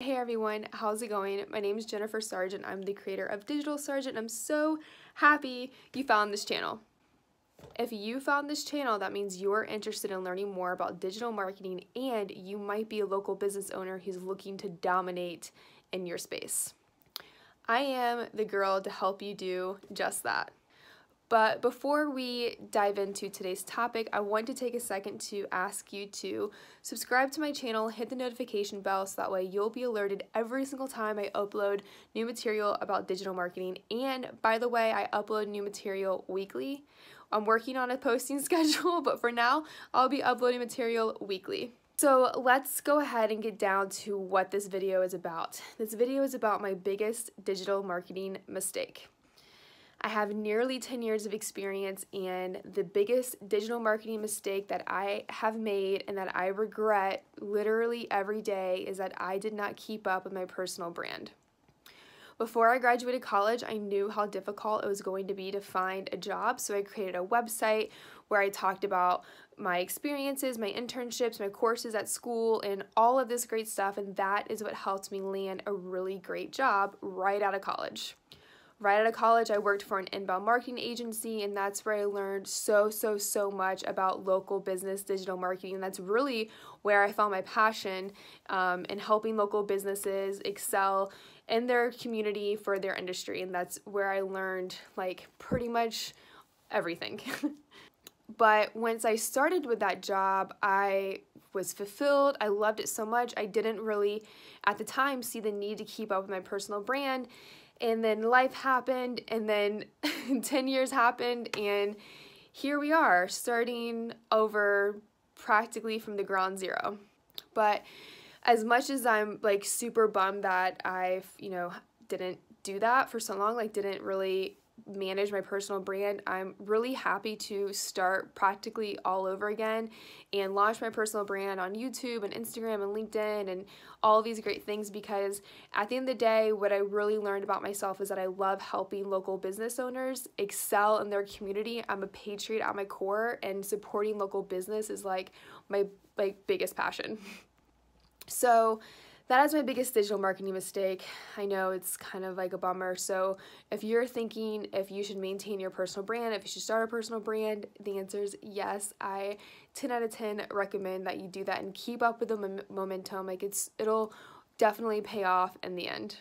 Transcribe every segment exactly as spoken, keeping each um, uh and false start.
Hey everyone, how's it going? My name is Jennifer Sargeant. I'm the creator of Digital Sargeant. I'm so happy you found this channel. If you found this channel, that means you're interested in learning more about digital marketing and you might be a local business owner who's looking to dominate in your space. I am the girl to help you do just that. But before we dive into today's topic, I want to take a second to ask you to subscribe to my channel, hit the notification bell so that way you'll be alerted every single time I upload new material about digital marketing. And by the way, I upload new material weekly. I'm working on a posting schedule, but for now, I'll be uploading material weekly. So let's go ahead and get down to what this video is about. This video is about my biggest digital marketing mistake. I have nearly ten years of experience, and the biggest digital marketing mistake that I have made and that I regret literally every day is that I did not keep up with my personal brand. Before I graduated college, I knew how difficult it was going to be to find a job, so I created a website where I talked about my experiences, my internships, my courses at school, and all of this great stuff, and that is what helped me land a really great job right out of college. Right out of college, I worked for an inbound marketing agency, and that's where I learned so, so, so much about local business digital marketing. And that's really where I found my passion um, in helping local businesses excel in their community for their industry. And that's where I learned like pretty much everything. But once I started with that job, I was fulfilled. I loved it so much. I didn't really, at the time, see the need to keep up with my personal brand. And then life happened, and then ten years happened, and here we are, starting over practically from the ground zero. But as much as I'm like super bummed that I, you know, didn't do that for so long, like didn't really manage my personal brand, I'm really happy to start practically all over again and launch my personal brand on YouTube and Instagram and LinkedIn and all these great things, because at the end of the day, what I really learned about myself is that I love helping local business owners excel in their community. I'm a patriot at my core, and supporting local business is like my like biggest passion. So that is my biggest digital marketing mistake. I know it's kind of like a bummer. So if you're thinking if you should maintain your personal brand, if you should start a personal brand, the answer is yes. I ten out of ten recommend that you do that and keep up with the momentum. Like it's, it'll definitely pay off in the end.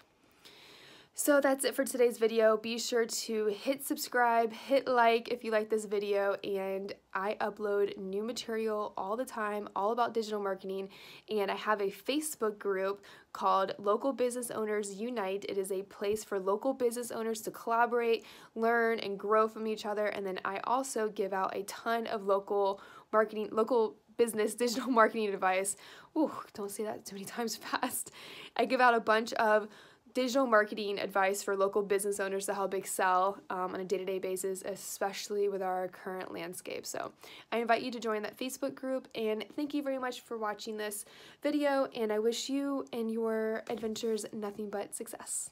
So that's it for today's video. Be sure to hit subscribe, hit like if you like this video, and I upload new material all the time, all about digital marketing, and I have a Facebook group called Local Business Owners Unite. It is a place for local business owners to collaborate, learn, and grow from each other, and then I also give out a ton of local marketing, local business digital marketing advice. Ooh, don't say that too many times fast. I give out a bunch of digital marketing advice for local business owners to help excel um, on a day-to-day basis, especially with our current landscape. So I invite you to join that Facebook group, and thank you very much for watching this video, and I wish you and your adventures nothing but success.